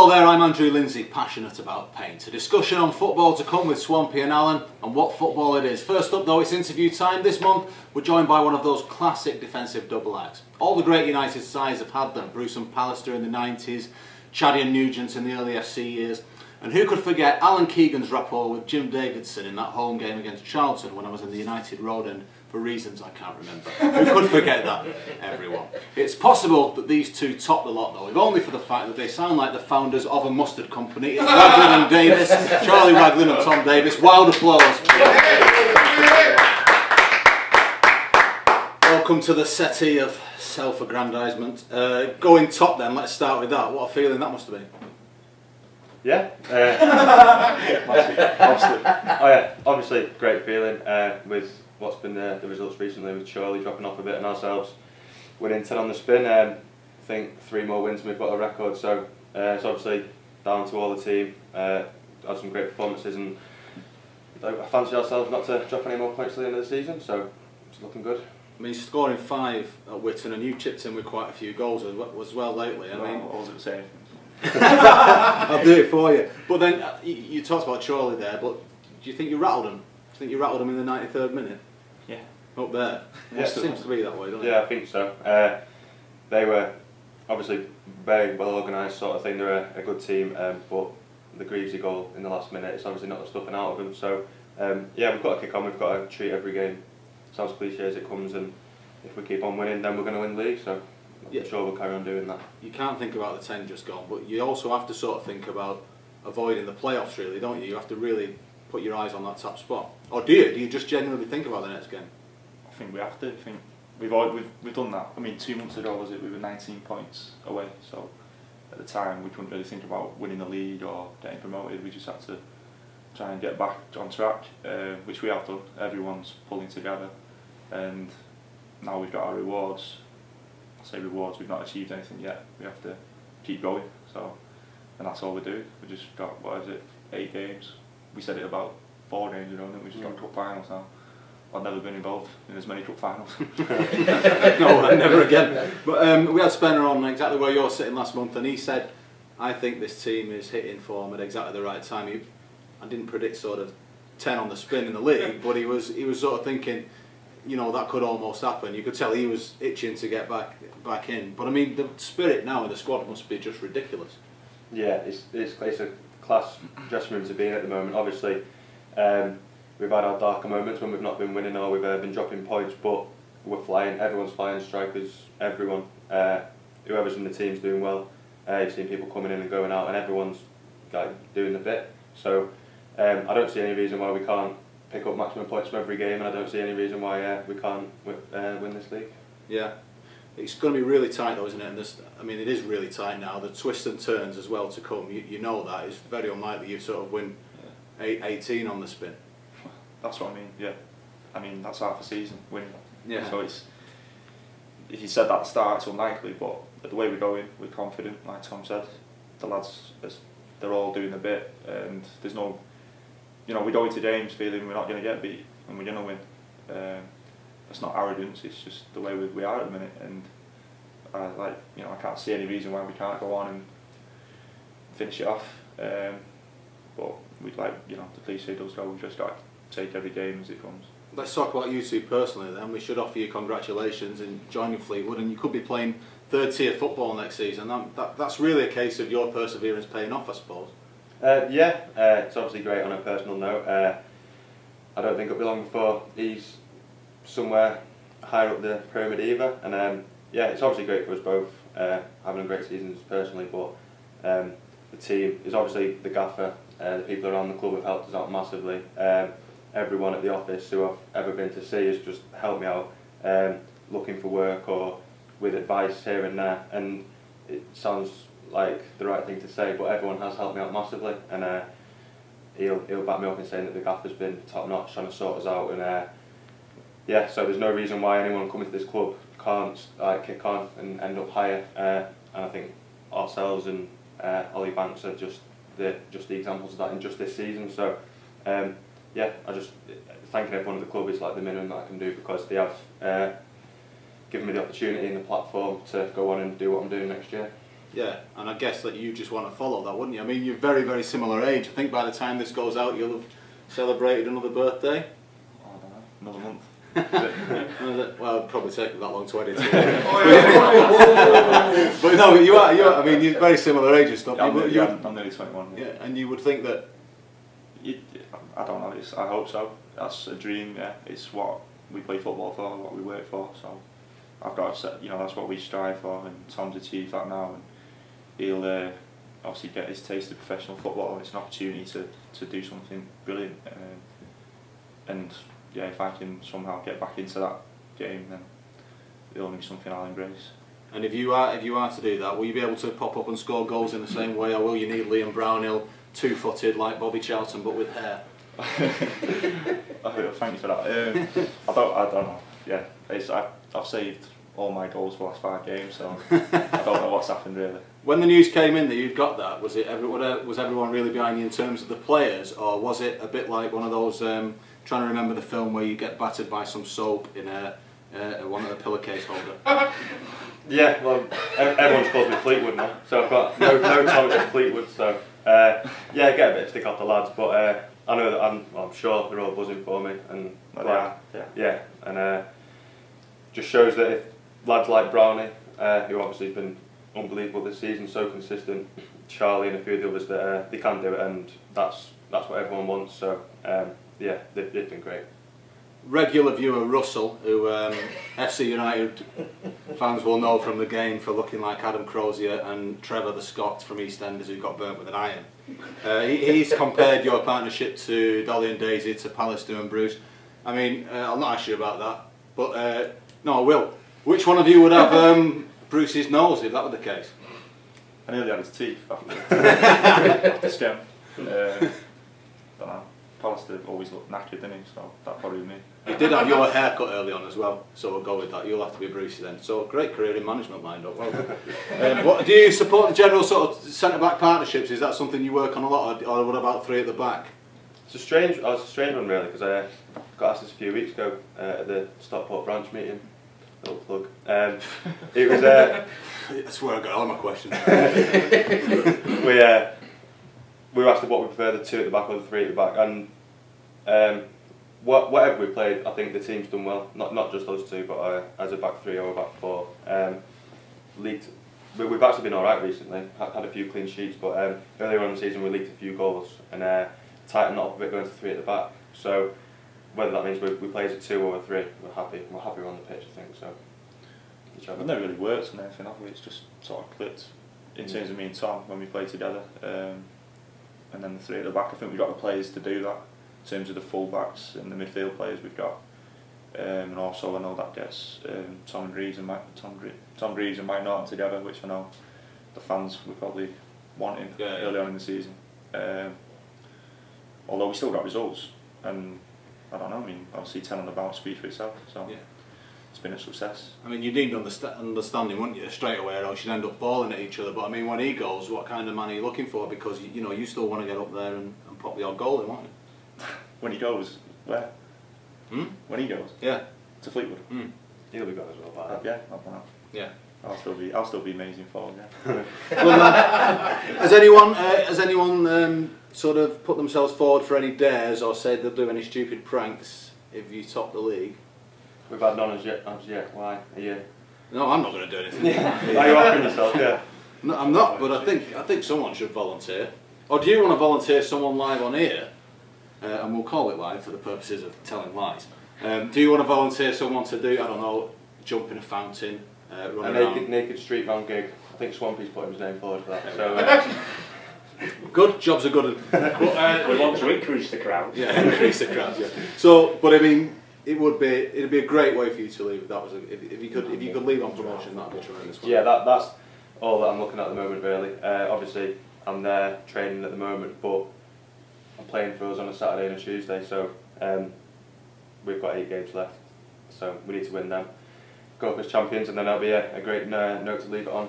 Hello there, I'm Andrew Lindsay, passionate about paint. A discussion on football to come with Swampy and Alan, and what football it is. First up though, it's interview time. This month we're joined by one of those classic defensive double acts. All the great United sides have had them. Bruce and Pallister in the 90s, Chaddy and Nugent in the early FC years. And who could forget Alan Keegan's rapport with Jim Davidson in that home game against Charlton when I was in the United Roden for reasons I can't remember. Who could forget that, everyone? It's possible that these two top the lot though, if only for the fact that they sound like the founders of a mustard company. It's Raglan and Davies, Charlie Raglan and Tom Davies. Wild applause. Welcome to the settee of self-aggrandisement. Going top then, let's start with that. What a feeling that must have been. Yeah. Obviously, great feeling with what's been the results recently, with Chorley dropping off a bit and ourselves winning 10 on the spin. I think 3 more wins and we've got a record, so it's obviously down to all the team. Had some great performances and I fancy ourselves not to drop any more points at the end of the season, so it's looking good. I mean, scoring 5 at Witton and you chipped in with quite a few goals as well lately. I mean, I wasn't saying. I'll do it for you. But then, you talked about Chorley there, but do you think you rattled him? I think you rattled them in the 93rd minute. Yeah. Up there. Yeah, it seems to be that way, doesn't it? Yeah, I think so. They were obviously very well organised sort of thing. They're a good team, but the Greavesy goal in the last minute, it's obviously not stuffing out of them. So, yeah, we've got to kick on. We've got to treat every game. Sounds cliche as it comes, and if we keep on winning, then we're going to win the league. So, I'm sure we'll carry on doing that. You can't think about the 10 just gone, but you also have to sort of think about avoiding the playoffs, really, don't you? You have to really put your eyes on that top spot. Or do you? Do you just genuinely think about the next game? I think we have to. I think we've done that. I mean, 2 months ago was it? We were 19 points away. So at the time, we couldn't really think about winning the league or getting promoted. We just had to try and get back on track, which we have done. Everyone's pulling together, and now we've got our rewards. I say rewards. We've not achieved anything yet. We have to keep going. So, and that's all we do. We just got, what is it? 8 games. We said it about 4 games ago, didn't we? Just got cup finals now. I've never been involved in as many cup finals. No, never again. But we had Spenner on exactly where you're sitting last month, and he said, "I think this team is hitting form at exactly the right time." I didn't predict sort of 10 on the spin in the league, but he was sort of thinking, you know, that could almost happen. You could tell he was itching to get back in. But I mean, the spirit now in the squad must be just ridiculous. Yeah, it's a class dressing room to be in at the moment. Obviously, we've had our darker moments when we've not been winning or we've been dropping points, but we're flying. Everyone's flying, strikers, everyone. Whoever's in the team's doing well. You've seen people coming in and going out, and everyone's like doing the bit. So I don't see any reason why we can't pick up maximum points from every game, and I don't see any reason why we can't win this league. Yeah. It's going to be really tight though, isn't it? And I mean, it is really tight now. The twists and turns as well to come, you know that. It's very unlikely you sort of win 18 on the spin. That's what I mean, yeah. I mean, that's half a season, winning. Yeah. So it's, if you said that at the start, it's unlikely, but the way we're going, we're confident, like Tom said. The lads, they're all doing their bit, and there's no, you know, we go into games feeling we're not going to get beat, and we're going to win. It's not arrogance, it's just the way we are at the minute, and I can't see any reason why we can't go on and finish it off. But the cliche does go, we've just got to take every game as it comes. Let's talk about you two personally then. We should offer you congratulations in joining Fleetwood, and you could be playing 3rd tier football next season. That's really a case of your perseverance paying off, I suppose. Yeah, it's obviously great on a personal note. I don't think it'll be long before he's somewhere higher up the pyramid either, and yeah, it's obviously great for us both, having a great season personally, but the team is obviously, the gaffer, the people around the club have helped us out massively. Everyone at the office who I've ever been to see has just helped me out, looking for work or with advice here and there, and it sounds like the right thing to say, but everyone has helped me out massively, and he'll back me up in saying that the gaffer's been top notch trying to sort us out, and yeah, so there's no reason why anyone coming to this club can't kick on and end up higher. And I think ourselves and Ollie Banks are just the examples of that in just this season. So yeah, I just thanking everyone at the club is like the minimum that I can do, because they have given me the opportunity and the platform to go on and do what I'm doing next year. Yeah, and I guess that you just want to follow that, wouldn't you? I mean, you're very, very similar age. I think by the time this goes out, you'll have celebrated another birthday. I don't know, another month. Well, it'd probably take that long to edit. But no, you are. I mean, you're very similar ages, stuff. Yeah, I'm nearly 21. Yeah, and you would think that. I don't know. I hope so. That's a dream. Yeah, it's what we play football for, what we work for. So I've got to set. You know, that's what we strive for, and Tom's achieved that now, and he'll obviously get his taste of professional football. It's an opportunity to do something brilliant, and. Yeah, if I can somehow get back into that game, then it'll be something I'll embrace. And if you are to do that, will you be able to pop up and score goals in the same way, or will you need Liam Brownhill, two-footed like Bobby Charlton but with hair? Oh, thank you for that. I don't know. Yeah, I've saved all my goals for the last 5 games, so I don't know what's happened really. When the news came in that you'd got that, was everyone really behind you in terms of the players, or was it a bit like one of those? Trying to remember the film where you get battered by some soap in one of the pillowcase holder. Yeah, well, everyone's called me Fleetwood now, so I've got no time to Fleetwood. So yeah, I get a bit of stick off the lads, but I know that I'm sure they're all buzzing for me, and like, they are. Yeah, and just shows that if lads like Brownie, who obviously has been unbelievable this season, so consistent, Charlie and a few of the others, that they can do it, and that's what everyone wants. So. Yeah, they've been great. Regular viewer Russell, who FC United fans will know from the game for looking like Adam Crozier and Trevor the Scot from EastEnders, who got burnt with an iron. He's compared your partnership to Dolly and Daisy, to Pallister and Bruce. I mean, I'll not ask you about that, but no, I will. Which one of you would have Bruce's nose if that were the case? I nearly had his teeth after the scam. Don't know. Pallister always looked knackered, didn't he? So that probably me. He did have your haircut early on as well, so we'll go with that. You'll have to be Brucey then. So great career in management, lined up. Well, what do you support the general sort of centre back partnerships? Is that something you work on a lot, or what about 3 at the back? It's a strange one really, because I got asked this a few weeks ago at the Stockport branch meeting. Little plug. It was. That's where I got all my questions. We were asked what we prefer, the 2 at the back or the 3 at the back, and whatever we played, I think the team's done well. Not just those 2, but as a back 3 or a back 4. We've actually been all right recently. Had a few clean sheets, but earlier on in the season we leaked a few goals and tightened up a bit going to 3 at the back. So whether that means we play as a 2 or a 3, we're happy on the pitch, I think. So it never really works on anything, have we? It's just sort of clicked in terms of me and Tom when we play together. And then the 3 at the back, I think we've got the players to do that. In terms of the full backs and the midfield players we've got, and also I know that gets Tom Greaves and Mike Norton together, which I know the fans were probably wanting early on in the season. Although we still got results, and I don't know. I mean, obviously 10 on the bounce speaks for itself. So. Yeah. It's been a success. I mean, you need understanding, wouldn't you, straight away, or else you'd end up balling at each other. But I mean, when he goes, what kind of man are you looking for? Because you know you still want to get up there and pop the odd goal in, won't you? When he goes, where? Hmm? When he goes, yeah, to Fleetwood. Hmm. He'll be gone as well, but yeah, I'll plan out. Yeah. I'll still be amazing forward. Yeah. Well, has anyone sort of put themselves forward for any dares or said they'll do any stupid pranks if you top the league? We've had none as yet. Why? Are you? No, I'm not going to do anything. Yeah. Are you offering yourself? Yeah. No, I'm not. But I think someone should volunteer. Or do you want to volunteer someone live on here? And we'll call it live for the purposes of telling lies. Do you want to volunteer someone to do? I don't know. Jump in a fountain. Run a naked street round gig. I think Swampy's putting his name forward for that. So. Good jobs are good. We want to increase the crowd. Yeah, increase the crowd. Yeah. So, but I mean. It'd be a great way for you to leave. That was if you could leave on promotion, that'd be tremendous. Yeah, that's all that I'm looking at the moment really. Obviously, I'm there training at the moment, but I'm playing for us on a Saturday and a Tuesday, so we've got 8 games left, so we need to win them, go up as champions, and then that'll be a great note to leave it on.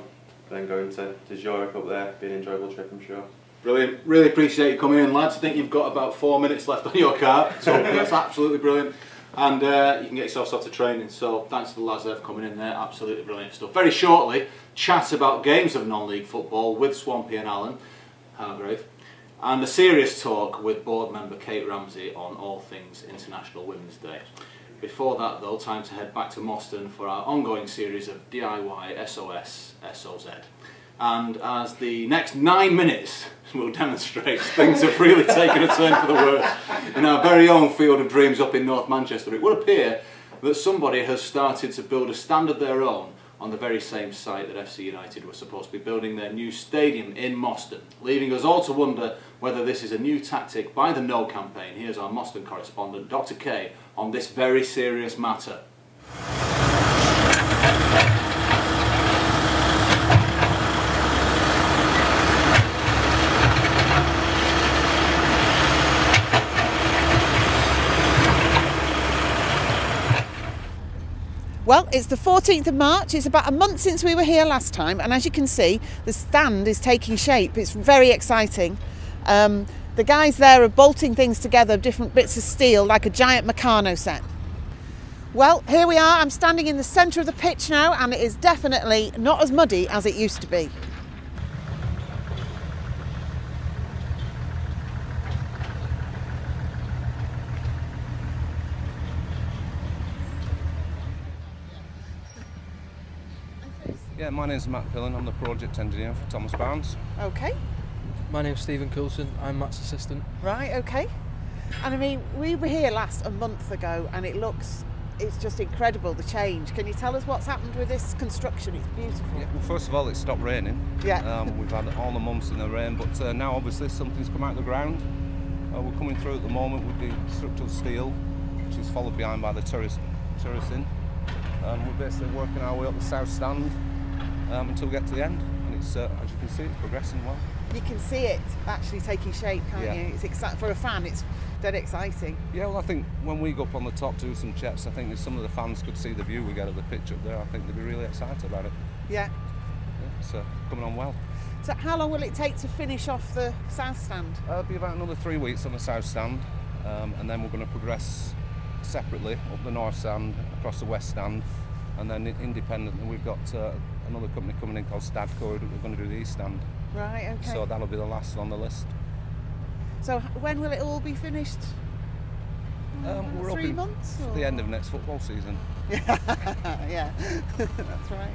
And then going to Zurich up there, be an enjoyable trip, I'm sure. Brilliant. Really appreciate you coming in, lads. I think you've got about 4 minutes left on your card, so that's absolutely brilliant. and you can get yourself off to training. So thanks to the lads there for coming in there, absolutely brilliant stuff. Very shortly, chat about games of non-league football with Swampy and Alan Hargrave, and a serious talk with board member Kate Ramsey on all things International Women's Day. Before that though, time to head back to Moston for our ongoing series of DIY SOS SOZ. And as the next 9 minutes will demonstrate, things have really taken a turn for the worse in our very own field of dreams up in North Manchester. It would appear that somebody has started to build a stand of their own on the very same site that FC United were supposed to be building their new stadium in Moston, leaving us all to wonder whether this is a new tactic by the No campaign. Here's our Moston correspondent, Dr. K, on this very serious matter. Well, it's the 14th of March, it's about a month since we were here last time, and as you can see, the stand is taking shape. It's very exciting. The guys there are bolting things together, different bits of steel, like a giant Meccano set. Well, here we are. I'm standing in the centre of the pitch now, and it is definitely not as muddy as it used to be. Yeah, my name's Matt Pillen, I'm the project engineer for Thomas Barnes. Okay. My name's Stephen Coulson, I'm Matt's assistant. Right, okay. And I mean, we were here last a month ago and it looks, it's just incredible, the change. Can you tell us what's happened with this construction? It's beautiful. Yeah, well, first of all, it stopped raining. Yeah. We've had all the months in the rain, but now obviously something's come out of the ground. We're coming through at the moment with the structural steel, which is followed behind by the terracing. We're basically working our way up the south stand until we get to the end, and it's as you can see, it's progressing well. You can see it actually taking shape, can't you? It's for a fan, it's dead exciting. Yeah, well, I think when we go up on the top to do some checks, I think if some of the fans could see the view we get of the pitch up there, I think they'd be really excited about it. Yeah. It's coming on well. So how long will it take to finish off the south stand? It'll be about another 3 weeks on the south stand, and then we're going to progress separately up the north stand, across the west stand, and then independently we've got another company coming in called Stadco, we're going to do the east stand. Right, okay. So that'll be the last on the list. So when will it all be finished? We're 3 months? Or? The end of next football season. Yeah, that's right.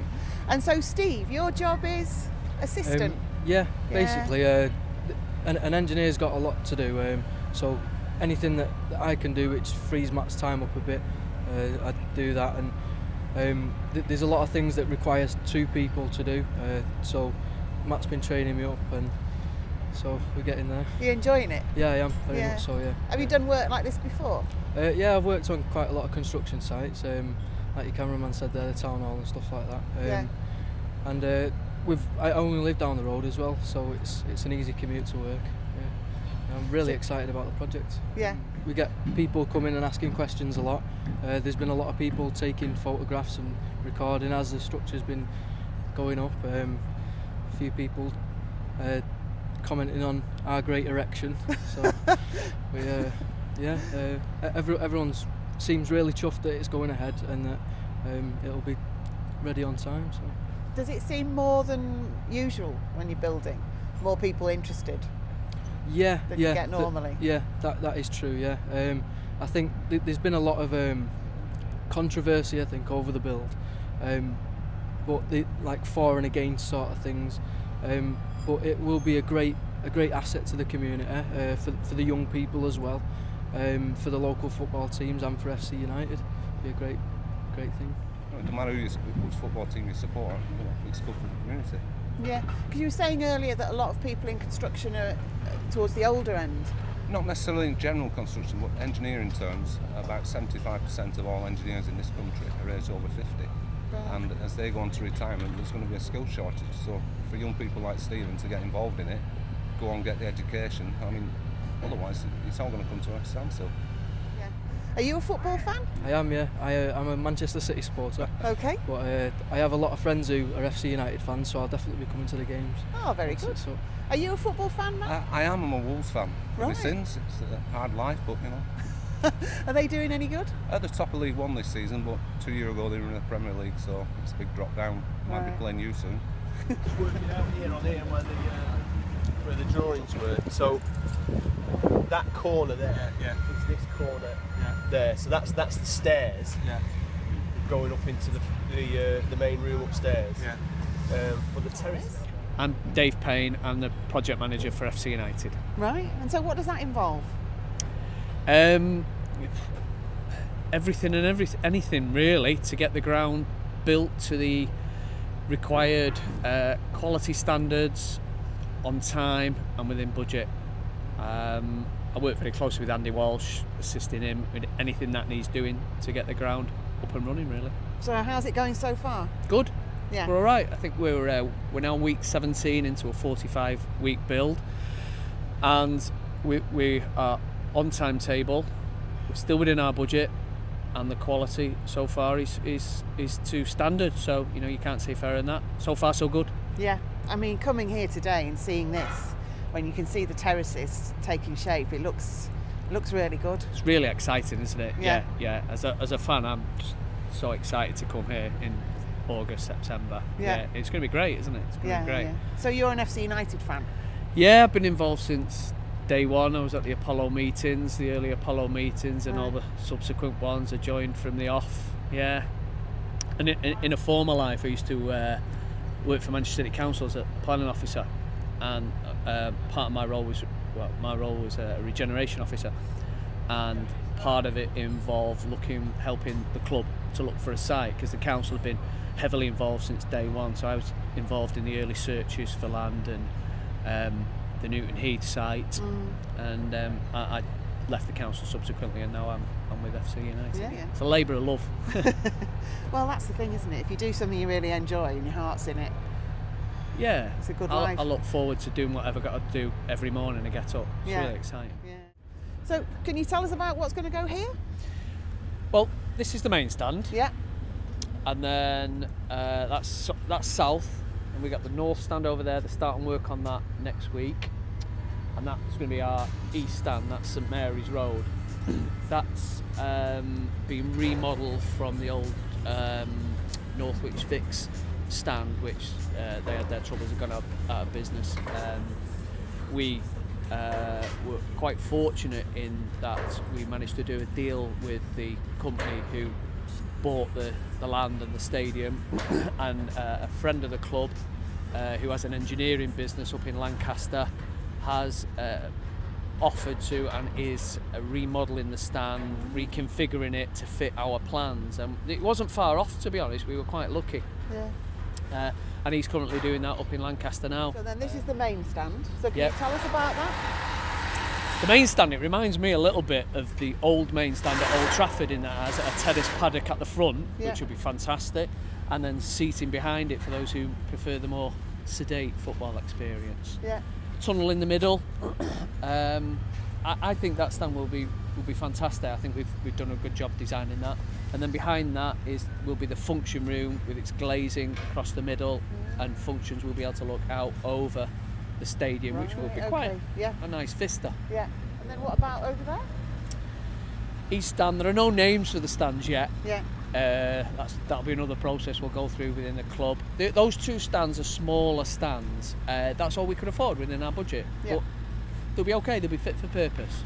And so Steve, your job is assistant? Yeah, basically. An engineer's got a lot to do, so anything that I can do which frees Matt's time up a bit, I do that. And there's a lot of things that requires two people to do, so Matt's been training me up, and so we're getting there. You're enjoying it? Yeah, I am, very much so, yeah. Have you done work like this before? Yeah, I've worked on quite a lot of construction sites, like your cameraman said there, the town hall and stuff like that. And I only live down the road as well, so it's an easy commute to work. Yeah. I'm really excited about the project. Yeah. We get people coming and asking questions a lot. There's been a lot of people taking photographs and recording as the structure's been going up. A few people commenting on our great erection. So we, everyone seems really chuffed that it's going ahead and that it'll be ready on time. So. Does it seem more than usual when you're building? More people interested? Yeah, than you get normally. Yeah, that is true. Yeah, I think there's been a lot of controversy, I think, over the build, but like for and against sort of things. But it will be a great asset to the community, for the young people as well, for the local football teams and for FC United. It'll be a great thing. It doesn't matter which football team you support, it's good for the community. Yeah, because you were saying earlier that a lot of people in construction are towards the older end. Not necessarily in general construction, but engineering terms, about 75% of all engineers in this country are aged over 50. Right. And as they go on to retirement, there's going to be a skill shortage. So for young people like Stephen to get involved in it, go on, get the education, I mean, otherwise it's all going to come to a standstill. Yeah. Are you a football fan? I am, yeah. I'm a Manchester City supporter. Okay. But I have a lot of friends who are FC United fans, so I'll definitely be coming to the games. Oh, very good. So. Are you a football fan, Matt? I am. I'm a Wolves fan. Right. Ever since. It's a hard life, but you know. Are they doing any good? At the top of League One this season, but 2 years ago they were in the Premier League, so it's a big drop down. Might be playing you soon. Just working out here on here where the drawings were. So that corner there is this corner there. So that's the stairs going up into the main room upstairs. Yeah. For the terrace. I'm Dave Payne. I'm the project manager for FC United. Right. And so what does that involve? Everything and anything really to get the ground built to the required quality standards on time and within budget. I work very closely with Andy Walsh, assisting him with anything that needs doing to get the ground up and running really. So how's it going so far? Good. Yeah. We're all right. I think we're now week 17 into a 45-week build, and we are on timetable. We're still within our budget, and the quality so far is to standard. So you know you can't say fairer than that. So far so good. Yeah. I mean, coming here today and seeing this, when you can see the terraces taking shape, it looks really good. It's really exciting, isn't it? Yeah. Yeah. As a fan, I'm just so excited to come here in August, September. Yeah. It's going to be great, isn't it? It's going to be great. Yeah. So you're an FC United fan? Yeah, I've been involved since day one. I was at the Apollo meetings, the early Apollo meetings, and all the subsequent ones. I joined from the off. Yeah. And in a former life, I used to work for Manchester City Council as a planning officer, and part of my role was a regeneration officer, and part of it involved helping the club to look for a site, because the council had been heavily involved since day one. So I was involved in the early searches for land and the Newton Heath site, and I left the council subsequently, and now I'm with FC United. Yeah, yeah. It's a labour of love. Well, that's the thing, isn't it? If you do something you really enjoy and your heart's in it, yeah, it's a good life. I look forward to doing whatever I've got to do every morning. I get up. It's really exciting. Yeah. So can you tell us about what's going to go here? Well, this is the main stand. Yeah. And then that's south, and we got the north stand over there. They're starting work on that next week, and that's going to be our east stand. That's St Mary's Road. That's been remodelled from the old Northwich Vic's stand, which they had their troubles and gone out of business. We were quite fortunate in that we managed to do a deal with the company who bought the land and the stadium, and a friend of the club who has an engineering business up in Lancaster has offered to and is remodelling the stand, reconfiguring it to fit our plans, and it wasn't far off, to be honest. We were quite lucky. Yeah. And he's currently doing that up in Lancaster now. So then this is the main stand. So can you tell us about that? The main stand, it reminds me a little bit of the old main stand at Old Trafford, in that it has a tennis paddock at the front, which would be fantastic, and then seating behind it for those who prefer the more sedate football experience. Yeah. Tunnel in the middle. I think that stand will be fantastic. I think we've done a good job designing that. And then behind that will be the function room with its glazing across the middle, and functions will be able to look out over the stadium, which will be quite a nice vista. Yeah. And then what about over there? East stand. There are no names for the stands yet. Yeah. That'll be another process we'll go through within the club. Those two stands are smaller stands. That's all we could afford within our budget. Yeah. But they'll be okay. They'll be fit for purpose.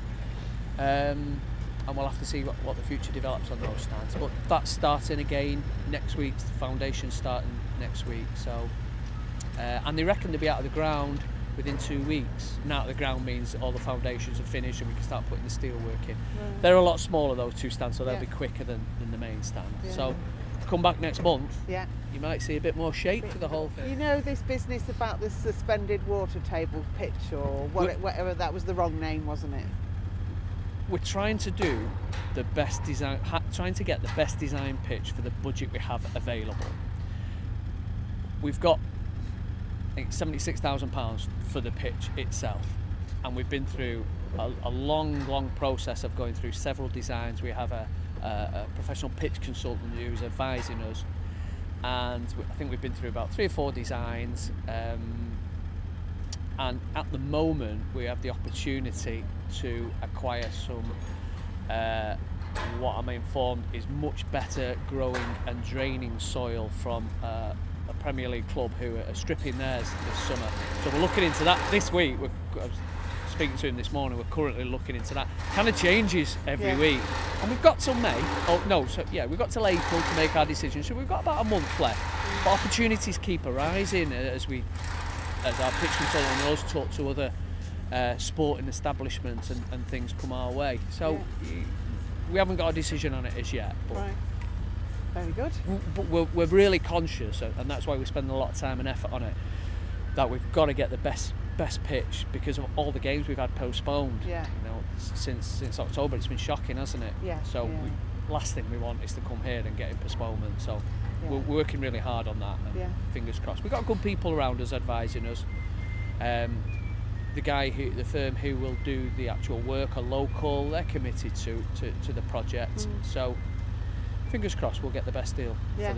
And we'll have to see what the future develops on those stands. But that's starting again next week. The foundation's starting next week. So, and they reckon they'll be out of the ground within 2 weeks. And out of the ground means all the foundations are finished and we can start putting the steel work in. Mm. They're a lot smaller, those two stands, so they'll be quicker than the main stand. Yeah. So come back next month, you might see a bit more shape to the whole thing. You know this business about the suspended water table pitch, or whatever, that was the wrong name, wasn't it? We're trying to do the best design, trying to get the best design pitch for the budget we have available. We've got, I think, £76,000 for the pitch itself, and we've been through a long process of going through several designs. We have a professional pitch consultant who's advising us, and I think we've been through about 3 or 4 designs. And at the moment, we have the opportunity to acquire some what I'm informed is much better growing and draining soil from a Premier League club who are stripping theirs this summer. So we're looking into that this week. I was speaking to him this morning, we're currently looking into that. Kind of changes every week. And we've got till May, we've got till April to make our decision, so we've got about a month left. But opportunities keep arising as our pitch consultant and us talk to other sporting establishments and things come our way. So we haven't got a decision on it as yet. But very good. But we're really conscious, and that's why we spend a lot of time and effort on it, that we've got to get the best pitch because of all the games we've had postponed. Yeah. You know, since October, it's been shocking, hasn't it? Yeah. So last thing we want is to come here and get in postponement. So we're working really hard on that. And fingers crossed. We've got good people around us advising us. The guy who, the firm who will do the actual work, are local. They're committed to the project. Mm. So. Fingers crossed we'll get the best deal for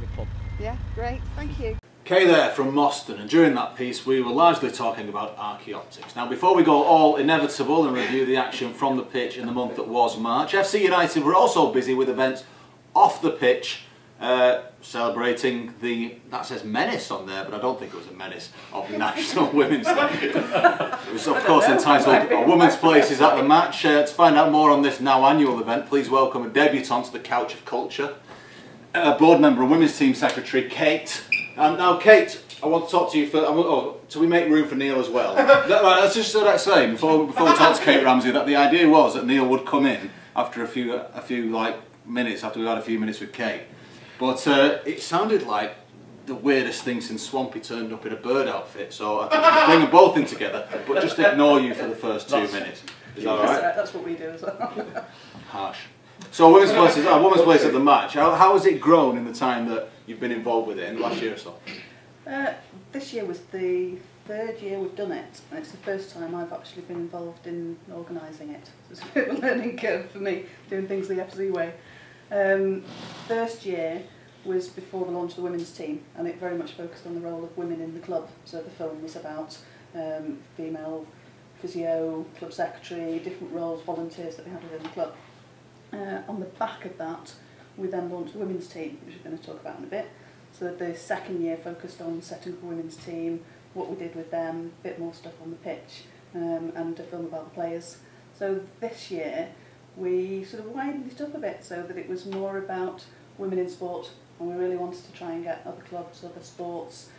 the club. Yeah, great, thank you. Kay there from Moston, and during that piece we were largely talking about archaeoptics. Now before we go all inevitable and review the action from the pitch in the month that was March, FC United were also busy with events off the pitch, celebrating the, that says menace on there, but I don't think it was a menace, of National Women's League. It was of course entitled A Woman's Place is at the Match. To find out more on this now annual event, please welcome a debutante to the Couch of Culture, board member and women's team secretary, Kate. Now Kate, I want to talk to you first. Oh, so we make room for Neil as well. Let's just say, before we talk to Kate Ramsey, that the idea was that Neil would come in after after we had a few minutes with Kate. But it sounded like the weirdest thing since Swampy turned up in a bird outfit, so I think we bring them both in together, but just ignore you for the first 2 minutes. Is that all right? That's what we do as well. Harsh. So Women's Place is Women's Place at the Match. How has it grown in the time that you've been involved with it, in the last year or so? This year was the third year we've done it, and it's the first time I've actually been involved in organising it. It's a bit of a learning curve for me, doing things the FZ way. First year was before the launch of the women's team, and it very much focused on the role of women in the club. So the film was about female physio, club secretary, different roles, volunteers that we had within the club. On the back of that, we then launched the women's team, which we're going to talk about in a bit. So the second year focused on setting up a women's team, what we did with them, a bit more stuff on the pitch, and a film about the players. So this year, we sort of widened it up a bit so that it was more about women in sport, and we really wanted to try and get other clubs, other sports,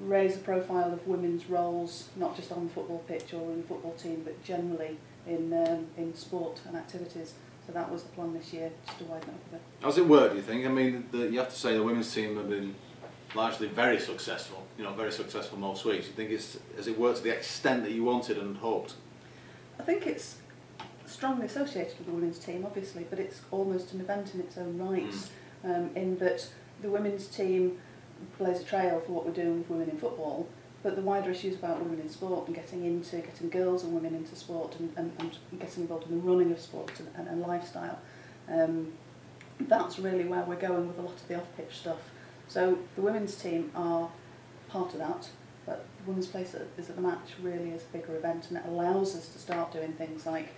raise the profile of women's roles, not just on the football pitch or in the football team, but generally in sport and activities. So that was the plan this year, just to widen it up a bit. How's it worked, do you think? I mean, you have to say the women's team have been largely very successful, very successful most weeks. Do you think has it worked to the extent that you wanted and hoped? I think it's strongly associated with the women's team, obviously, but it's almost an event in its own right, in that the women's team plays a trail for what we're doing with women in football, but the wider issues about women in sport and getting girls and women into sport and getting involved in the running of sport and lifestyle, that's really where we're going with a lot of the off-pitch stuff. So the women's team are part of that, but the Women's Place is at the Match really is a bigger event, and it allows us to start doing things like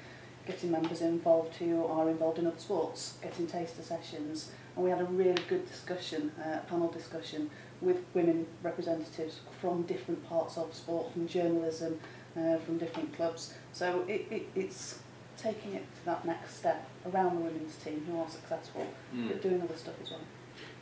getting members involved who are involved in other sports, getting taster sessions, and we had a really good discussion, panel discussion, with women representatives from different parts of sport, from journalism, from different clubs. So it's taking it to that next step around the women's team who are successful, but doing other stuff as well.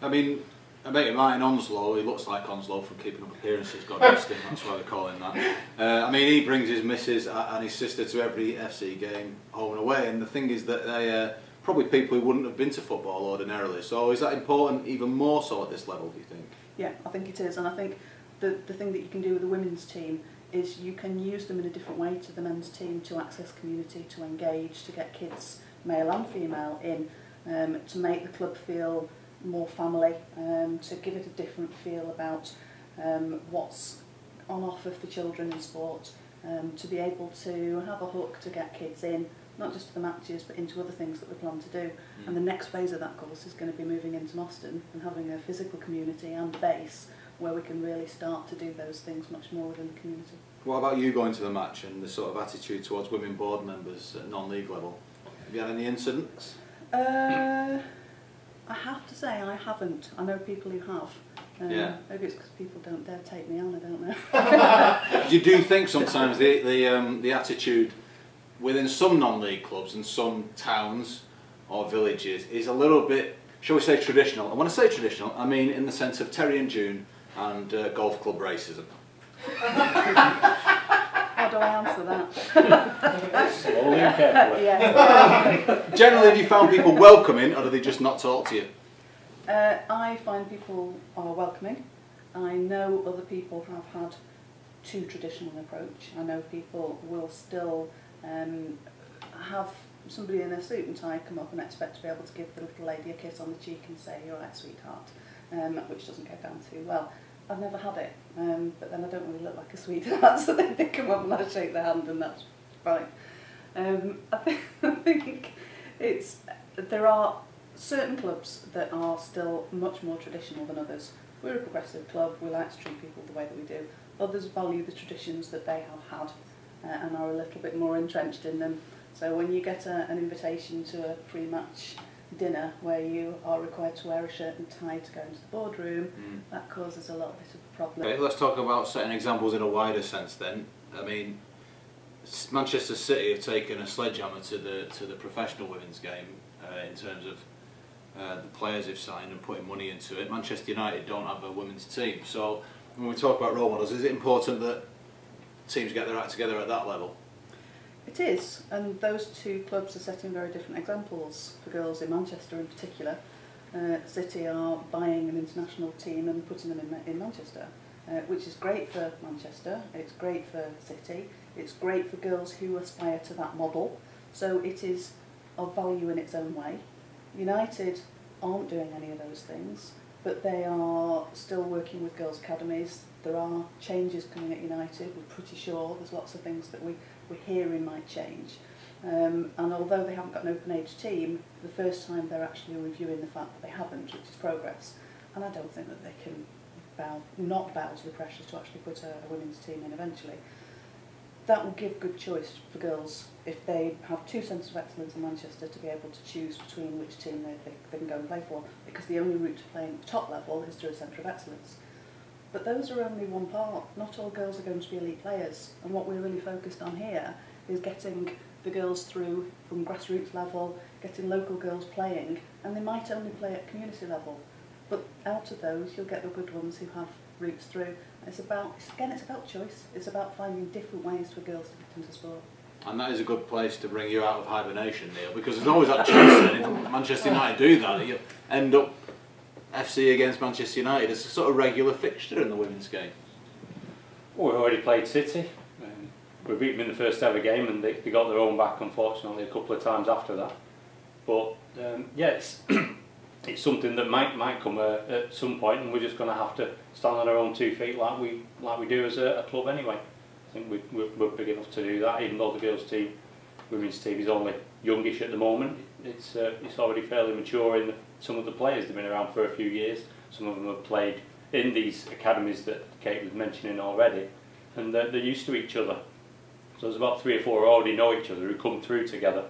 I mean, I bet you're right in Onslow. He looks like Onslow from Keeping Up Appearances, God rest him, that's why they call him that. I mean, he brings his missus and his sister to every FC game, home and away, and the thing is that they are probably people who wouldn't have been to football ordinarily, so is that important even more so at this level, do you think? Yeah, I think it is, and I think the thing that you can do with the women's team is you can use them in a different way to the men's team to access community, to engage, to get kids, male and female, in, to make the club feel more family, to give it a different feel about what's on offer for children in sport, to be able to have a hook to get kids in, not just to the matches but into other things that we plan to do. And the next phase of that course is going to be moving into Moston and having a physical community and base where we can really start to do those things much more within the community. What about you going to the match and the sort of attitude towards women board members at non-league level? Have you had any incidents? I have to say I haven't. I know people who have. Yeah. Maybe it's because people don't dare take me on, I don't know. You do think sometimes the attitude within some non-league clubs and some towns or villages is a little bit, shall we say, traditional. And when I say traditional, I mean in the sense of Terry and June and golf club racism. How do I answer that? Slowly and carefully. Yeah. Generally, have you found people welcoming, or do they just not talk to you? I find people are welcoming. I know other people have had too traditional an approach. I know people will still have somebody in a suit and tie come up and expect to be able to give the little lady a kiss on the cheek and say, "You're right, sweetheart," which doesn't go down too well. I've never had it, but then I don't really look like a sweetheart, so they come up and I shake their hand, and that's right. I think it's there are certain clubs that are still much more traditional than others. We're a progressive club; we like to treat people the way that we do. Others value the traditions that they have had and are a little bit more entrenched in them. So when you get an invitation to a pre-match dinner where you are required to wear a shirt and tie to go into the boardroom, that causes a lot bit of a problem. Okay, let's talk about setting examples in a wider sense then. I mean, Manchester City have taken a sledgehammer to the professional women's game in terms of the players they've signed and putting money into it. Manchester United don't have a women's team, so when we talk about role models, is it important that teams get their act together at that level? It is, and those two clubs are setting very different examples for girls in Manchester in particular. City are buying an international team and putting them in Manchester, which is great for Manchester, it's great for City, it's great for girls who aspire to that model, so it is of value in its own way. United aren't doing any of those things, but they are still working with girls' academies. There are changes coming at United, we're pretty sure. There's lots of things that we're hearing might change. And although they haven't got an open-age team, the first time they're actually reviewing the fact that they haven't, which is progress. And I don't think that they can not bow to the pressure to actually put a women's team in eventually. That will give good choice for girls if they have two centres of excellence in Manchester to be able to choose between which team they can go and play for, because the only route to playing top level is through a centre of excellence. But those are only one part. Not all girls are going to be elite players, and what we're really focused on here is getting the girls through from grassroots level, getting local girls playing, and they might only play at community level, but out of those you'll get the good ones who have roots through. It's about, again, it's about choice. It's about finding different ways for girls to get into sport. And that is a good place to bring you out of hibernation, Neil, because there's always that choice. If Manchester United do that, you end up FC against Manchester United. It's a sort of regular fixture in the women's game. Well, we've already played City. We beat them in the first ever game, and they got their own back, unfortunately, a couple of times after that. But yeah, it's something that might come at some point, and we're just going to have to stand on our own 2 feet like we do as a club anyway. I think we're big enough to do that, even though the girls' team, women's team, is only youngish at the moment. It's already fairly mature in some of the players. They've been around for a few years. Some of them have played in these academies that Kate was mentioning already, and they're used to each other. So there's about 3 or 4 who already know each other, who come through together.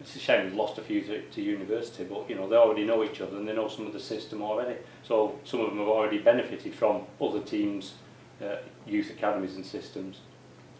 It's a shame we've lost a few to university, but you know, they already know each other and they know some of the system already. So some of them have already benefited from other teams, youth academies and systems.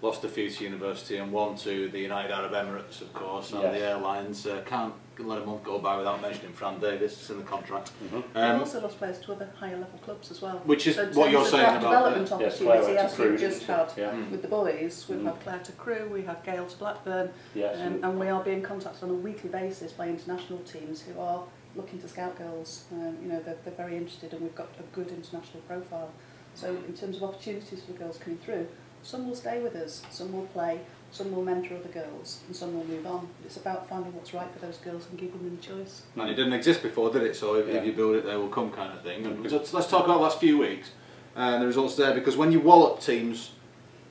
Lost a few to university and one to the United Arab Emirates, of course, and yes, the airlines. Can't let a month go by without mentioning Fran Davies. It's in the contract. We've also lost players to other higher level clubs as well. Which is so what you're saying about the development opportunity, as we just had with the boys. We've had Claire to Crewe, we have Gail to Blackburn, yes, and we are being contacted on a weekly basis by international teams who are looking to scout girls. You know, they're very interested, and we've got a good international profile. So in terms of opportunities for girls coming through, some will stay with us, some will play, some will mentor other girls, and some will move on. It's about finding what's right for those girls and giving them the choice. And it didn't exist before, did it? So if you build it, they will come, kind of thing. And let's talk about the last few weeks and the results there, because when you wallop teams,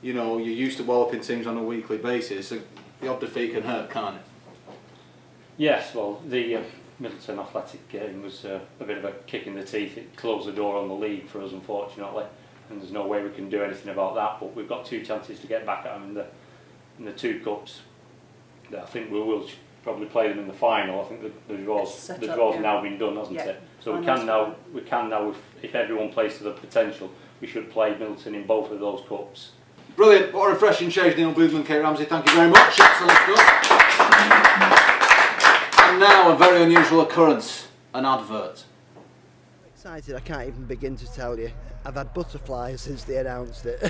you know, you're used to walloping teams on a weekly basis. The odd defeat can hurt, can't it? Yes, well, the Middleton Athletic game was a bit of a kick in the teeth. It closed the door on the league for us, unfortunately. and there's no way we can do anything about that. But we've got two chances to get back at them in the two cups. I think we will probably play them in the final. I think the draw's now been done, hasn't it? So we can now, if everyone plays to the potential, we should play Middleton in both of those cups. Brilliant. What a refreshing change, Neil Boothman, Kate Ramsey. Thank you very much. Excellent stuff. And now a very unusual occurrence, an advert. I'm excited, I can't even begin to tell you. I've had butterflies since they announced it.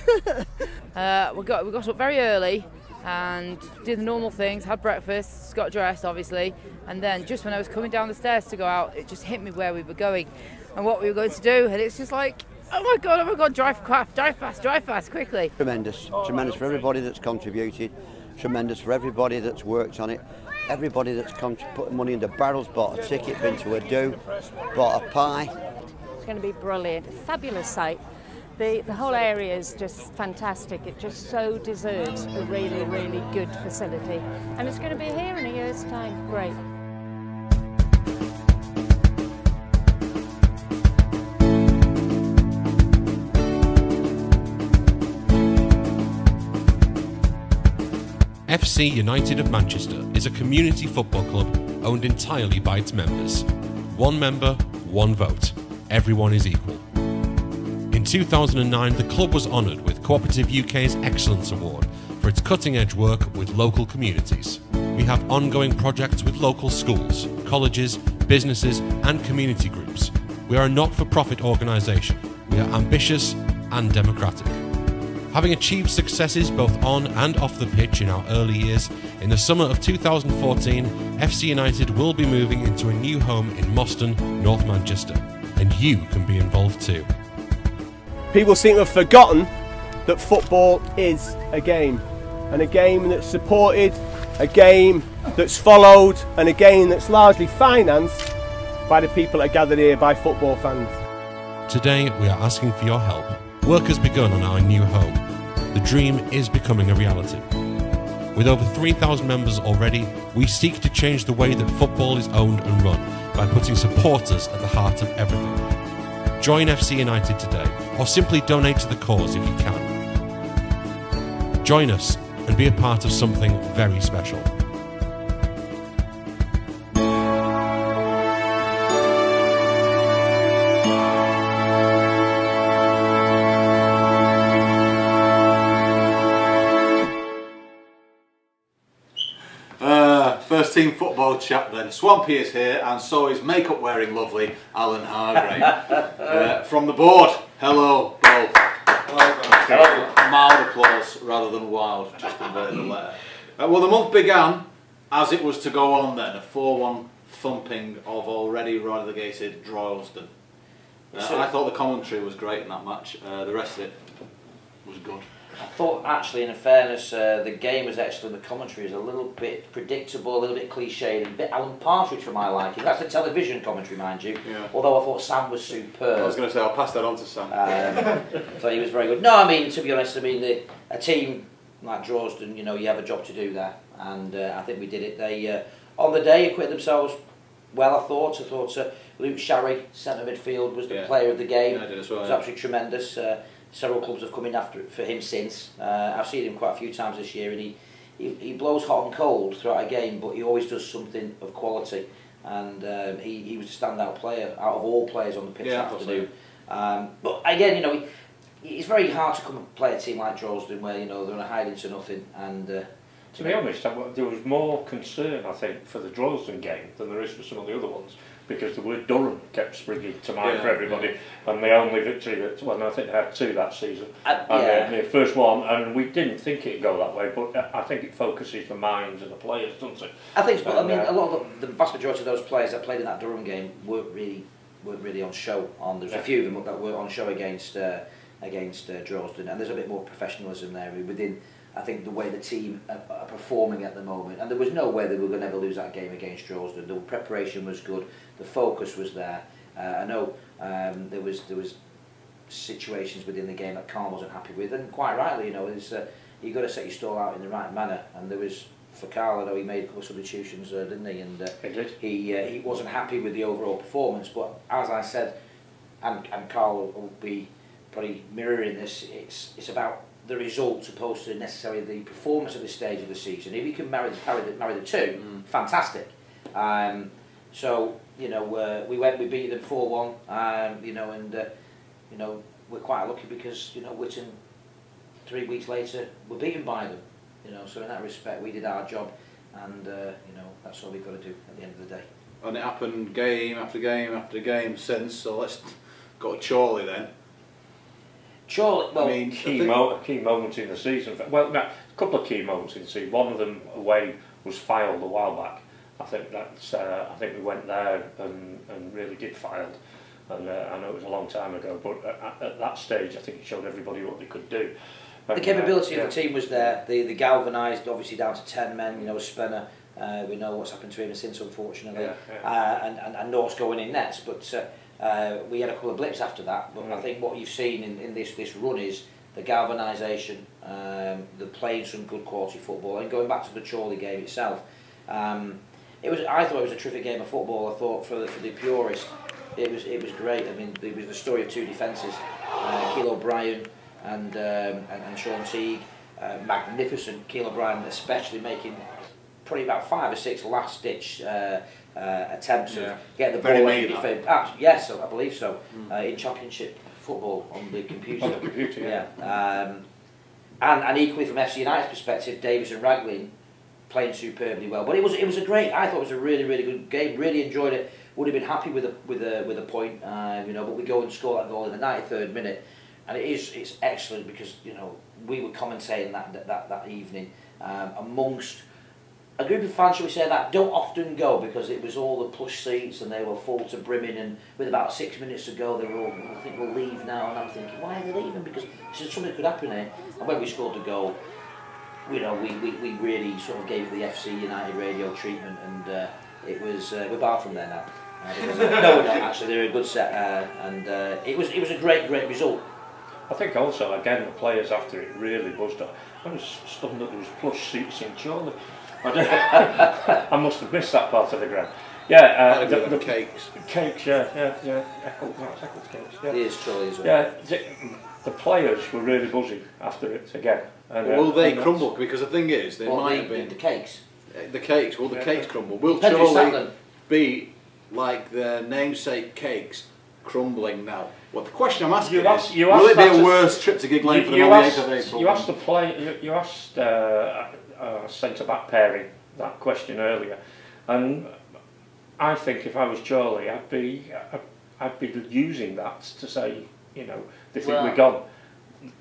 we got up very early and did the normal things, had breakfast, got dressed obviously, and then just when I was coming down the stairs to go out, it just hit me where we were going and what we were going to do, and it's just like, oh my God, drive fast, quickly. Tremendous, tremendous for everybody that's contributed, tremendous for everybody that's worked on it, everybody that's come to put money into barrels, bought a ticket, been to a do, bought a pie. It's going to be brilliant, a fabulous sight. The whole area is just fantastic. It just so deserves a really, really good facility. And it's going to be here in a year's time. Great. FC United of Manchester is a community football club owned entirely by its members. One member, one vote. Everyone is equal. In 2009, the club was honoured with Cooperative UK's Excellence Award for its cutting-edge work with local communities. We have ongoing projects with local schools, colleges, businesses and community groups. We are a not-for-profit organisation. We are ambitious and democratic. Having achieved successes both on and off the pitch in our early years, in the summer of 2014, FC United will be moving into a new home in Moston, North Manchester, and you can be involved too. People seem to have forgotten that football is a game that's supported, a game that's followed, and a game that's largely financed by the people that are gathered here, by football fans. Today we are asking for your help. Work has begun on our new home. The dream is becoming a reality. With over 3,000 members already, we seek to change the way that football is owned and run by putting supporters at the heart of everything. Join FC United today, or simply donate to the cause if you can. Join us and be a part of something very special. First team football chat then. Swampy is here and so is makeup wearing lovely Alan Hargrave. From the board, hello both. Mild applause rather than wild, just inverted the letter. Well, the month began as it was to go on then, a 4-1 thumping of already relegated Droylsden. I thought the commentary was great in that match, the rest of it was good. I thought actually, in fairness, the game was excellent, the commentary is a little bit predictable, a little bit cliched, a bit Alan Partridge for my liking. That's the television commentary, mind you, although I thought Sam was superb. I was going to say, I'll pass that on to Sam. So he was very good. No, I mean, to be honest, I mean, a team like Droylsden, you know, you have a job to do there, and I think we did it. They, on the day, acquitted themselves well, I thought. I thought Luke Sharry, centre midfield, was the player of the game. Yeah, I did as well, it was absolutely tremendous. Several clubs have come in after for him since. I've seen him quite a few times this year, and he blows hot and cold throughout a game, but he always does something of quality. And he was a standout player out of all players on the pitch that afternoon. But again, you know, it's very hard to come and play a team like Droylsden where, you know, they're on a hiding to nothing. And to be honest, there was more concern, I think, for the Droylsden game than there is for some of the other ones, because the word Durham kept springing to mind for everybody, and the only victory that, well, I think they had two that season, and the first one, and we didn't think it'd go that way, but I think it focuses the minds of the players, doesn't it? I think, but I mean, a lot of the vast majority of those players that played in that Durham game weren't really on show. There's a few of them that were on show against Droylsden, and there's a bit more professionalism there within, I think, the way the team are performing at the moment. And there was no way they were going to ever lose that game against Droylsden. The preparation was good, the focus was there. I know there was situations within the game that Carl wasn't happy with, and quite rightly, you know, you've got to set your stall out in the right manner. And there was, for Carl, I know he made a couple of substitutions, didn't he? And he wasn't happy with the overall performance. But as I said, and Carl will be probably mirroring this, it's about the result opposed to necessarily the performance at this stage of the season. If you can marry the two, fantastic. So you know, we beat them 4-1. You know, and you know, we're quite lucky because you know Witton 3 weeks later were beaten by them. You know, so in that respect, we did our job, and you know, that's all we've got to do at the end of the day. And it happened game after game after game since. So let's go to Chorley then. Chorley, well, I mean, key moments in the season. Well, no, a couple of key moments in the season. One of them away was filed a while back. I think that's. I think we went there and really did filed. And I know it was a long time ago, but at that stage, I think it showed everybody what they could do. The capability of the team was there. They galvanised, obviously down to 10 men. You know, Spenner. We know what's happened to him since, unfortunately. Yeah, yeah. And North's going in nets, but we had a couple of blips after that. But I think what you've seen in this run is the galvanisation, the playing some good quality football, and going back to the Chorley game itself. It was. I thought it was a terrific game of football. I thought for the purist, it was great. I mean, it was the story of two defences, Kiel O'Brien and Sean Teague, magnificent. Kiel O'Brien especially making probably about 5 or 6 last-ditch attempts of getting the ball in defence. Yes, I believe so. In Championship football on the computer. On the computer, yeah. And equally from FC United's perspective, Davies and Raglan playing superbly well. But it was a great. I thought it was a really good game. Really enjoyed it. Would have been happy with a point, you know. But we go and score that goal in the 93rd minute, and it's excellent because you know we were commentating that evening amongst a group of fans, shall we say, that don't often go because it was all the plush seats and they were full to brimming, and with about 6 minutes to go they were all, I think we'll leave now, and I'm thinking, why are they leaving? Because something could happen here. And when we scored the goal, you know, we really sort of gave the FC United radio treatment, and it was, we're barred from there now. No, we're not actually, they were a good set, and it was a great result. I think also, again, the players after it really buzzed up. I was stunned that there was plush seats in Chorley. I must have missed that part of the ground. Yeah, the cakes. Cakes, yeah. Eccles cakes, yeah. It is Chorley as well. Yeah, the players were really buzzing after it again. And, will they crumble? Because the thing is, they might have been the cakes. Will the cakes crumble? Will Chorley be like their namesake cakes crumbling now? Well, the question I'm asking is, will it be a worse trip to Gig Lane for the 8th of April? You asked centre back pairing that question earlier, and I think if I was Chorley, I'd be using that to say, you know, they think we're gone.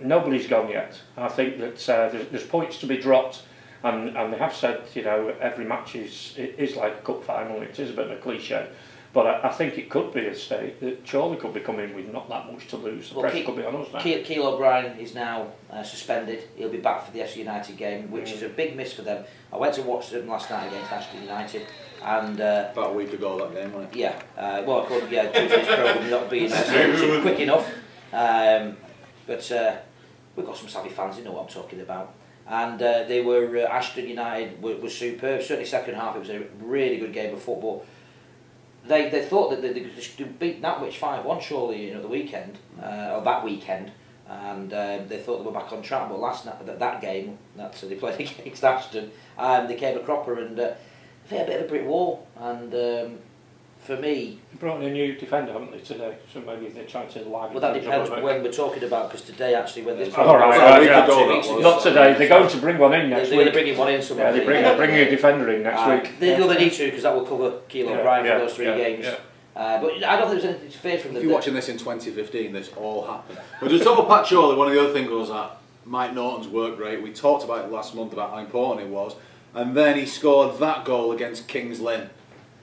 Nobody's gone yet. I think that there's points to be dropped, and they have said, you know, every match is like a cup final. It is a bit of a cliche, but I think it could be a state that Chorley could be coming with not that much to lose. The pressure could be on us now. Kiel O'Brien is now suspended. He'll be back for the FC United game, which is a big miss for them. I went to watch them last night against Ashton United, and about a week ago that game, wasn't it? Yeah. Well, of course, yeah, due to this programme not being quick enough. But we've got some savvy fans who know what I'm talking about, and they were Ashton United was superb. Certainly second half, it was a really good game of football. They thought that they could beat Norwich 5-1 surely, you know, the weekend or that weekend, and they thought they were back on track. But last night that game, so they played against Ashton, and they came a cropper, and they had a bit of a brick wall, and. For me, they brought in a new defender, haven't they, today? So maybe they're trying to liven. Well, that depends when we're talking about, because today actually, when this. All right, not today. They're going to bring one in next week. They're bringing one in. Yeah, they're bringing a defender in next week. They need to, because that will cover Kiel O'Brien for those 3 games. Yeah. But I don't think there's anything to fear from them. If you're watching this in 2015, this all happened. But just talk about Pat Chorley. One of the other things was that Mike Norton's work rate. We talked about it last month about how important it was, and then he scored that goal against Kings Lynn,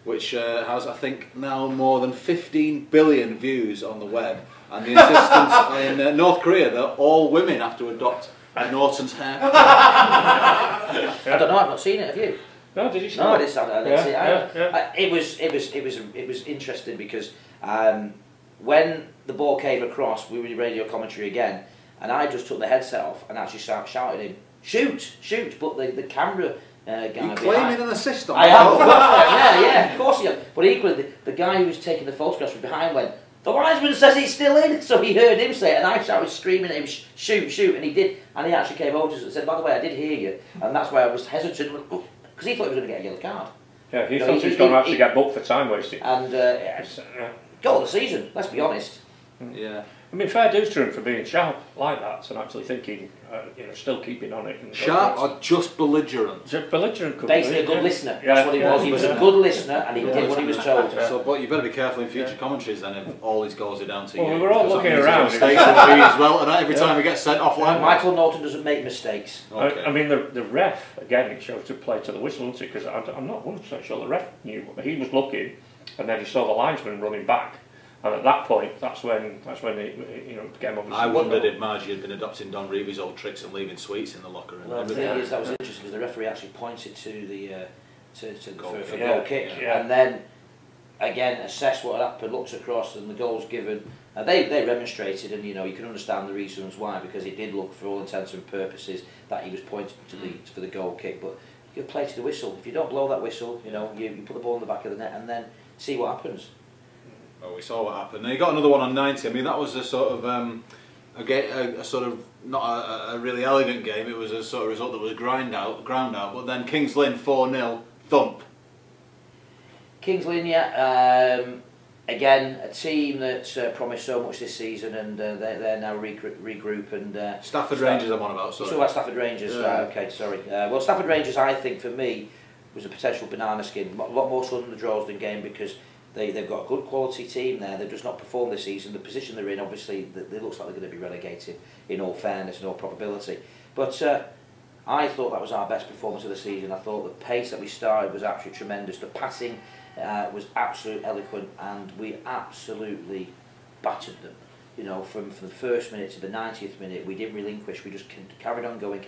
which has, I think, now more than 15 billion views on the web. And the insistence in North Korea that all women have to adopt Norton's hair. I don't know, I've not seen it, have you? No, did you see it? No, I didn't see it. It was interesting because when the ball came across, we were in radio commentary again, and I just took the headset off and actually shouted him, shoot, shoot, but the camera... You're claiming an assist on that. I am, yeah, of course he is. But equally, the guy who was taking the photographs from behind went, The linesman says he's still in, so he heard him say it, and I shouted screaming at him, shoot, shoot, and he did, and he actually came over to us and said, by the way, I did hear you, and that's why I was hesitant, because he thought he was going to get a yellow card. Yeah, he thought he was going to actually get booked for time wasting. And, yeah, goal of the season, let's be honest. Yeah. I mean, fair dues to him for being sharp like that and actually thinking, you know, still keeping on it. Sharp or just belligerent? Just belligerent could be. Basically a good listener. Yeah. That's what he was. He was a good listener and he did what he was told. Yeah. So, but you better be careful in future commentaries then if all these goals are down to you. Well, we were all looking around. As well, and every time we get sent offline. Michael Norton doesn't make mistakes. Okay. I mean, the ref, again, it shows to play to the whistle, doesn't it? Because I'm not 100% sure the ref knew, but he was looking and then he saw the linesman running back. And at that point, that's when it, you know, became obvious. I wondered if Margie had been adopting Don Reeves' old tricks and leaving sweets in the locker room. Well, the thing is, that was interesting because the referee actually pointed to the goal kick, and then again assessed what had happened, looked across, and the goal's given. And they remonstrated, and you know you can understand the reasons why, because it did look for all intents and purposes that he was pointing to for the goal kick, but you play to the whistle. If you don't blow that whistle, you know you put the ball in the back of the net and then see what happens. Well, we saw what happened. And he got another one on 90. I mean, that was a sort of not a really elegant game. It was a sort of result that was ground out. But then Kings Lynn 4-0 thump. Kings Lynn, yeah. Again, a team that promised so much this season, and they're now regroup and Stafford Rangers. I'm on about. Sorry. So Stafford Rangers. Yeah. Okay, sorry. Well, Stafford Rangers, I think for me, was a potential banana skin. A lot more so than the Droylsden game because. They've got a good quality team there, they've just not performed this season. The position they're in, obviously, it looks like they're going to be relegated in all fairness and all probability. But I thought that was our best performance of the season. I thought the pace that we started was absolutely tremendous. The passing was absolutely eloquent and we absolutely battered them. You know, from the first minute to the 90th minute, we didn't relinquish. We just carried on going.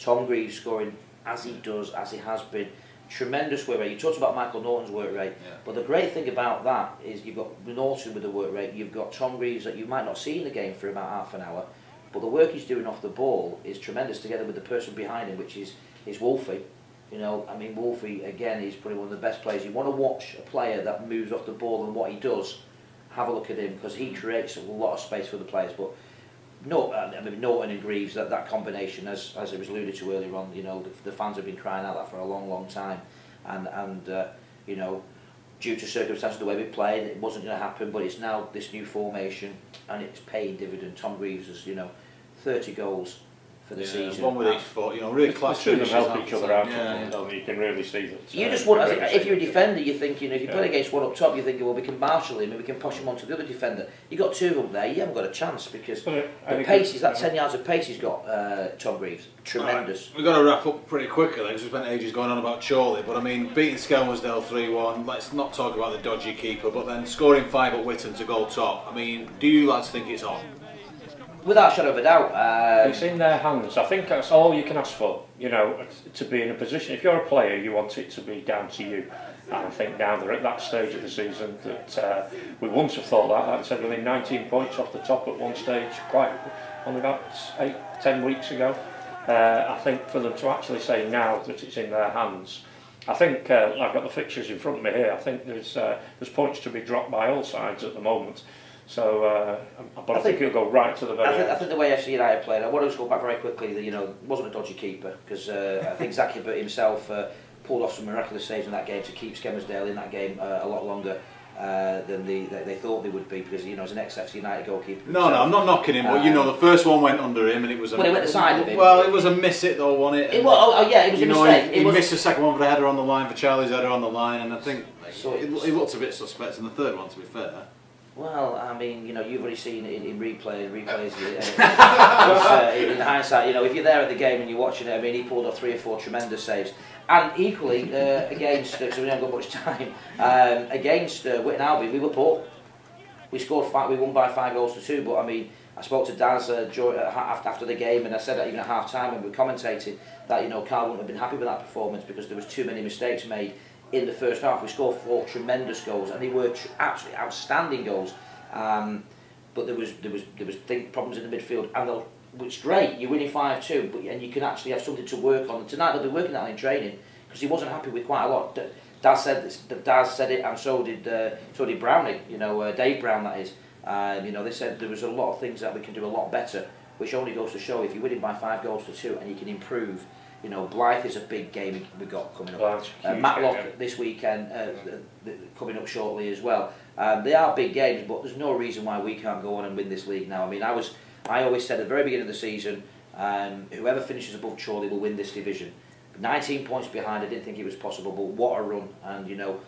Tom Greaves scoring as he does, as he has been. Tremendous work rate. You talked about Michael Norton's work rate, but the great thing about that is you've got Norton with the work rate, you've got Tom Reeves that you might not see in the game for about half an hour, but the work he's doing off the ball is tremendous together with the person behind him, which is Wolfie. You know, I mean, Wolfie, again, he's probably one of the best players. You want to watch a player that moves off the ball and what he does, have a look at him, because he creates a lot of space for the players. But Norton and Greaves, that combination, as it was alluded to earlier on, you know, the fans have been crying out that for a long, long time, and you know, due to circumstances the way we played, it wasn't going to happen. But it's now this new formation, and it's paying dividend. Tom Greaves has, you know, 30 goals for the season. One with each foot, you know, really class. The two of them help each other out. Yeah. You can really see that. You just want, if you're a defender, you're thinking, if you play against one up top, you're thinking, well, we can marshal him and we can push him onto the other defender. You got two of them there, you haven't got a chance because the pace is that 10 yards of pace he's got. Tom Greaves, tremendous. Right. We've got to wrap up pretty quickly because we spent ages going on about Chorley, but I mean, beating Skelmersdale 3-1. Let's not talk about the dodgy keeper, but then scoring 5 at Witton to goal top. I mean, do you lads think it's on? Without a shadow of a doubt. It's in their hands. I think that's all you can ask for, you know, to be in a position. If you're a player, you want it to be down to you. And I think now they're at that stage of the season that we wouldn't have thought that. Like I said, within 19 points off the top at one stage, quite only about 8-10 weeks ago. I think for them to actually say now that it's in their hands, I think, I've got the fixtures in front of me here, I think there's points to be dropped by all sides at the moment. So, but I think he'll go right to the very end. I think the way FC United played, I want to just go back very quickly, that, you know, wasn't a dodgy keeper, because I think Zaki himself pulled off some miraculous saves in that game to keep Skelmersdale in that game a lot longer than they thought they would be, because, you know, as an ex-FC United goalkeeper. Himself. No, I'm not knocking him, but, you know, the first one went under him and it was a... Well, it went the side of him. Well, it was a miss it, though, wasn't it? It was a mistake. He missed the second one with a header on the line, for Charlie's header on the line, and I think it looked a bit suspect in the third one, to be fair. Well, I mean, you know, you've already seen it in replays. In hindsight, you know, if you're there at the game and you're watching it, I mean, he pulled off 3 or 4 tremendous saves. And equally, against, because we haven't got much time, against Witton Albion, we were poor. We scored 5, we won by 5 goals to 2, but I mean, I spoke to Daz after the game, and I said that even at half time when we were commentating, that, you know, Carl wouldn't have been happy with that performance because there was too many mistakes made. In the first half, we scored 4 tremendous goals, and they were absolutely outstanding goals. But there was problems in the midfield, and which is great. You're winning 5-2, but and you can actually have something to work on. Tonight they'll be working that in training because he wasn't happy with quite a lot. Daz said this, Daz said it, and so did Brownie. You know, Dave Brown, that is. You know, they said there was a lot of things that we can do a lot better, which only goes to show if you're winning by 5 goals to 2 and you can improve. You know, Blyth is a big game we've got coming up. Matlock this weekend, coming up shortly as well. They are big games, but there's no reason why we can't go on and win this league now. I mean, I always said at the very beginning of the season, whoever finishes above Chorley will win this division. 19 points behind, I didn't think it was possible, but what a run. And, you know,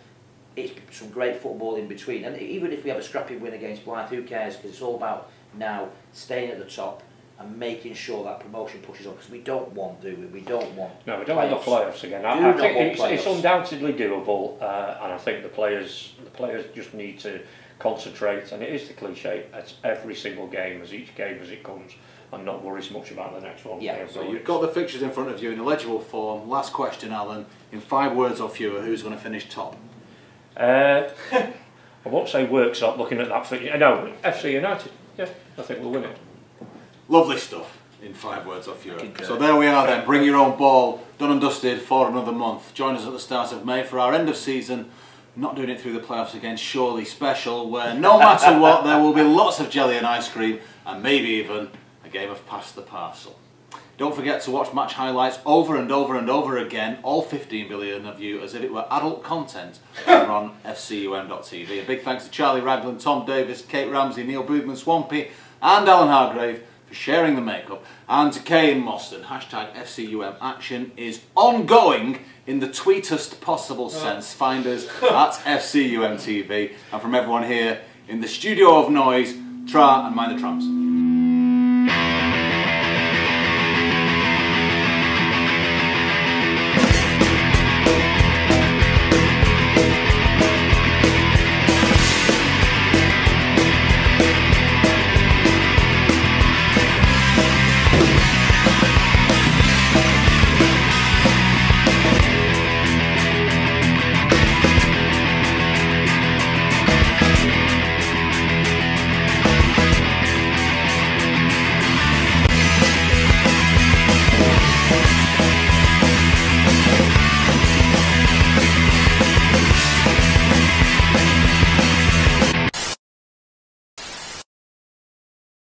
it's some great football in between. And even if we have a scrappy win against Blyth, who cares? Because it's all about now staying at the top and making sure that promotion pushes on, because we don't want, do we? We don't want. No, we don't want the playoffs again. I think it's undoubtedly doable, and I think the players just need to concentrate. And it is the cliche: it's every single game, as each game as it comes, and not worry so much about the next one. Yeah. So you've got the fixtures in front of you in illegible form. Last question, Alan: in 5 words or fewer, who's going to finish top? I won't say works up. Looking at that fixture, no, FC United. Yeah, I think we'll win it. Lovely stuff in 5 words off Europe. So there we are then, bring your own ball, done and dusted for another month. Join us at the start of May for our end of season, not doing it through the playoffs again, surely special, where no matter what there will be lots of jelly and ice cream and maybe even a game of pass the parcel. Don't forget to watch match highlights over and over and over again, all 15 billion of you, as if it were adult content over on fcum.tv. A big thanks to Charlie Raglan, Tom Davies, Kate Ramsey, Neil Boothman, Swampy and Alan Hargrave for sharing the makeup, and to Kay in Moston. Hashtag FCUM action is ongoing in the tweetest possible sense. Find us at FCUM TV, and from everyone here in the studio of noise, tra and mind the tramps.